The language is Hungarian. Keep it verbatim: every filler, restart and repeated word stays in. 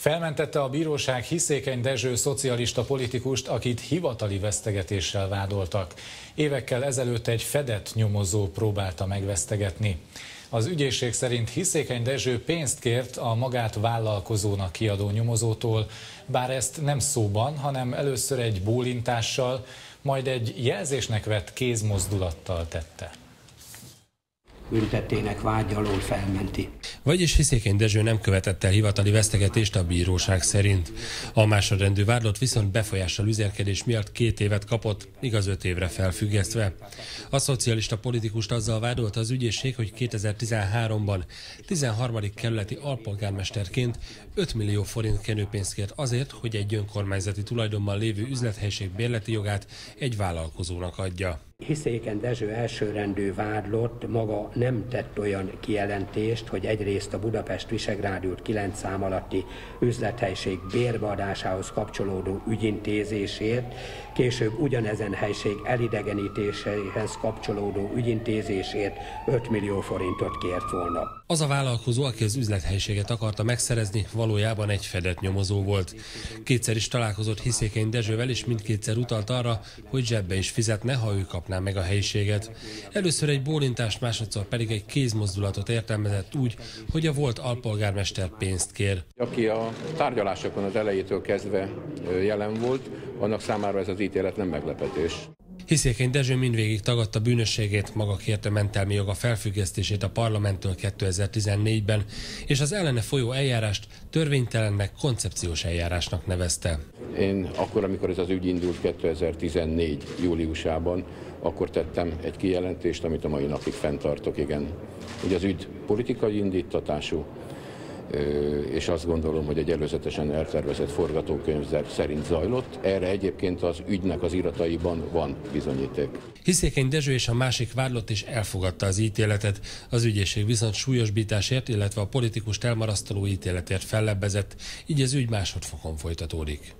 Felmentette a bíróság Hiszékeny Dezső szocialista politikust, akit hivatali vesztegetéssel vádoltak. Évekkel ezelőtt egy fedett nyomozó próbálta megvesztegetni. Az ügyészség szerint Hiszékeny Dezső pénzt kért a magát vállalkozónak kiadó nyomozótól, bár ezt nem szóban, hanem először egy bólintással, majd egy jelzésnek vett kézmozdulattal tette. Büntettének vágy alól felmenti. Vagyis Hiszékeny Dezső nem követett el hivatali vesztegetést a bíróság szerint. A másodrendű vádlott viszont befolyással üzérkedés miatt két évet kapott, igaz öt évre felfüggesztve. A szocialista politikust azzal vádolta az ügyészség, hogy kétezer-tizenháromban tizenharmadik kerületi alpolgármesterként öt millió forint kenőpénzt kért azért, hogy egy önkormányzati tulajdonban lévő üzlethelyiség bérleti jogát egy vállalkozónak adja. Hiszékeny Dezső elsőrendű vádlott maga nem tett olyan kijelentést, hogy egyrészt a Budapest-Visegrád út kilenc szám alatti üzlethelyiség bérbeadásához kapcsolódó ügyintézésért, később ugyanezen helység elidegenítéséhez kapcsolódó ügyintézésért öt millió forintot kért volna. Az a vállalkozó, aki az üzlethelyiséget akarta megszerezni, valójában egy fedett nyomozó volt. Kétszer is találkozott Hiszékeny Dezsővel, és mindkétszer utalt arra, hogy zsebbe is fizetne, ha ő kapná meg a helyiséget. Először egy bólintást, másodszor pedig egy kézmozdulatot értelmezett úgy, hogy a volt alpolgármester pénzt kér. Aki a tárgyalásokon az elejétől kezdve jelen volt, annak számára ez az ítélet nem meglepetés. Hiszékeny Dezső mindvégig tagadta bűnösségét, maga kérte mentelmi joga felfüggesztését a parlamenttől kétezer-tizennégyben, és az ellene folyó eljárást törvénytelennek, koncepciós eljárásnak nevezte. Én akkor, amikor ez az ügy indult kétezer-tizennégy júliusában, akkor tettem egy kijelentést, amit a mai napig fenntartok, igen. Ugye az ügy politikai indítatású, és azt gondolom, hogy egy előzetesen eltervezett forgatókönyv szerint zajlott. Erre egyébként az ügynek az irataiban van bizonyíték. Hiszékeny Dezső és a másik vádlott is elfogadta az ítéletet. Az ügyészség viszont súlyosbításért, illetve a politikust elmarasztaló ítéletért fellebbezett, így az ügy másodfokon folytatódik.